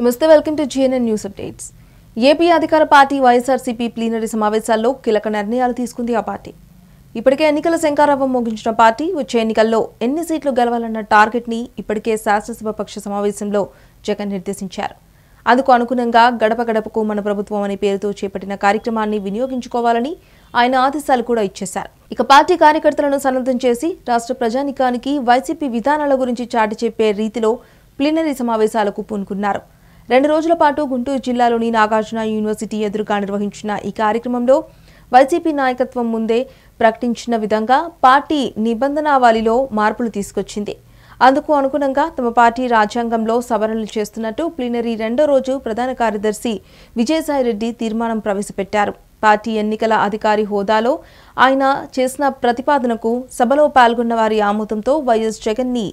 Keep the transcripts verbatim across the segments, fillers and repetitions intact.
నమస్తే welcome to GNN news updates. AP అధికార party YSRCP plenary సమావేశాల్లో కీలక నిర్ణయాలు తీసుకుంది ఆ పార్టీ. ఇప్పటికే ఎన్నికల శంకారావం మోగించిన పార్టీ వచ్చే ఎన్నికల్లో ఎన్ని సీట్లు గెలవాలన్న టార్గెట్ ని ఇప్పటికే శాసనసభ పక్ష సమావేశంలో జగన్ నిర్దేశించారు. అందుకు అనుగుణంగా గడప గడపకు మన ప్రభుత్వం అనే పేరుతో చేపట్టిన కార్యక్రమాన్ని వినియోగించుకోవాలని ఆయన ఆదేశాలు కూడా ఇచ్చేశారు. ఇక పార్టీ కార్యకర్తలను సన్నద్ధం చేసి రాష్ట్ర ప్రజానికానికి వైసీపీ విధానాల గురించి చాటి చెప్పే రీతిలో ప్లీనరీ సమావేశాలకు పూనుకున్నారు. రెండు రోజుల పాటు గుంటూరు జిల్లాలోని నాగార్జున యూనివర్సిటీ ఎదురుగా నిర్వహించిన ఈ కార్యక్రమంలో వైసీపీ నాయకత్వం ముందే ప్రకటించిన విధంగా పార్టీ నిబంధనావళిలో మార్పులు తీసుకొచ్చింది. అందుకు అనుగుణంగా తమ పార్టీ రాజ్యాంగంలో సవరణలు చేస్తున్నట్టు ప్లీనరీ రెండో రోజు ప్రధాన కార్యదర్శి విజయసాయిరెడ్డి తీర్మానం ప్రవేశపెట్టారు. పార్టీ ఎన్నికల అధికారి హోదాలో ఆయన చేసిన ప్రతిపాదనకు సభలో పాల్గొన్న వారి ఆమోదంతో వైఎస్ జగన్ ని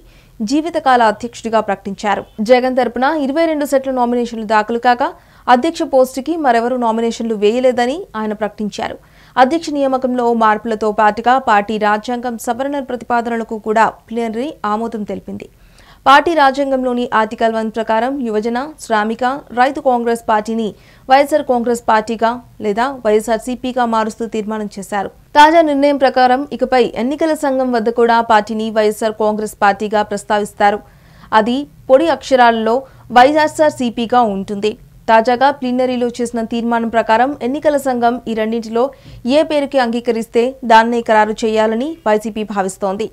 జీవితకాల అధ్యక్షుడిగా ప్రకటించారు. జగన్ తరపున ఇరవై రెండు సెట్ల నామినేషన్లు దాఖలు కాగా అధ్యక్ష పోస్టుకి మరెవరూ నామినేషన్లు వేయలేదని ఆయన ప్రకటించారు. అధ్యక్ష నియామకంలో మార్పులతో పాటుగా పార్టీ రాజ్యాంగం సవరణ ప్రతిపాదనలకు కూడా ప్లీనరీ ఆమోదం తెలిపింది. పార్టీ రాజ్యాంగంలోని ఆర్టికల్ వన్ ప్రకారం యువజన, శ్రామిక, రైతు కాంగ్రెస్ పార్టీని వైఎస్ఆర్ కాంగ్రెస్ పార్టీగా లేదా వైఎస్ఆర్సీపీగా మారుస్తూ తీర్మానం చేశారు. తాజా నిర్ణయం ప్రకారం ఇకపై ఎన్నికల సంఘం వద్ద కూడా పార్టీని వైఎస్ఆర్ కాంగ్రెస్ పార్టీగా ప్రస్తావిస్తారు. అది పొడి అక్షరాలలో వైఎస్ఆర్సీపీగా ఉంటుంది. తాజాగా ప్లీనరీలో చేసిన తీర్మానం ప్రకారం ఎన్నికల సంఘం ఈ రెండింటిలో ఏ పేరుకి అంగీకరిస్తే దాన్నే ఖరారు చేయాలని వైసీపీ భావిస్తోంది.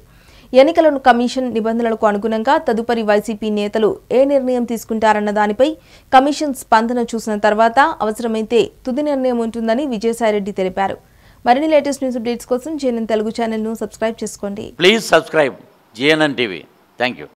ఎన్నికల కమిషన్ నిబంధనలకు అనుగుణంగా తదుపరి వైసీపీ నేతలు ఏ నిర్ణయం తీసుకుంటారన్న దానిపై కమిషన్ స్పందన చూసిన తర్వాత అవసరమైతే తుది నిర్ణయం ఉంటుందని విజయసాయిరెడ్డి తెలిపారు. మరిన్ని లేటెస్ట్ న్యూస్ అప్డేట్స్ కోసం జేఎన్ఎన్ తెలుగు ఛానల్ను సబ్స్క్రైబ్ చేసుకోండి. Please subscribe JNN TV. Thank you.